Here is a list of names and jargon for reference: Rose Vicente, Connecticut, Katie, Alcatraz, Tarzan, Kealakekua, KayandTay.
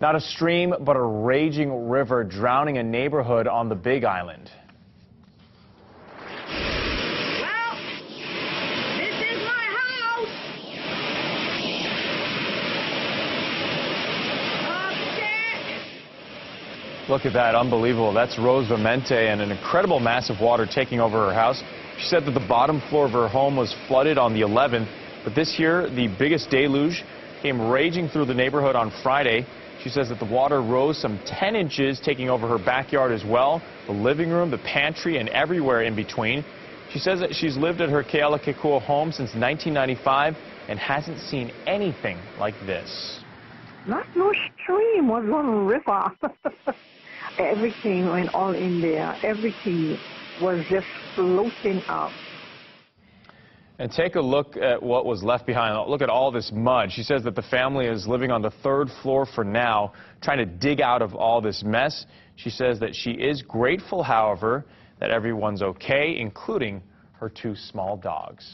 Not a stream, but a raging river drowning a neighborhood on the Big Island. Well, this is my house. Look at that, unbelievable. That's Rose Vicente and an incredible mass of water taking over her house. She said that the bottom floor of her home was flooded on the 11th, but this year, the biggest deluge came raging through the neighborhood on Friday. She says that the water rose some 10 inches, taking over her backyard as well, the living room, the pantry, and everywhere in between. She says that she's lived at her Kealakekua home since 1995 and hasn't seen anything like this. Not no stream, was one river. Everything went all in there. Everything was just floating up. And take a look at what was left behind. Look at all this mud. She says that the family is living on the third floor for now, trying to dig out of all this mess. She says that she is grateful, however, that everyone's okay, including her two small dogs.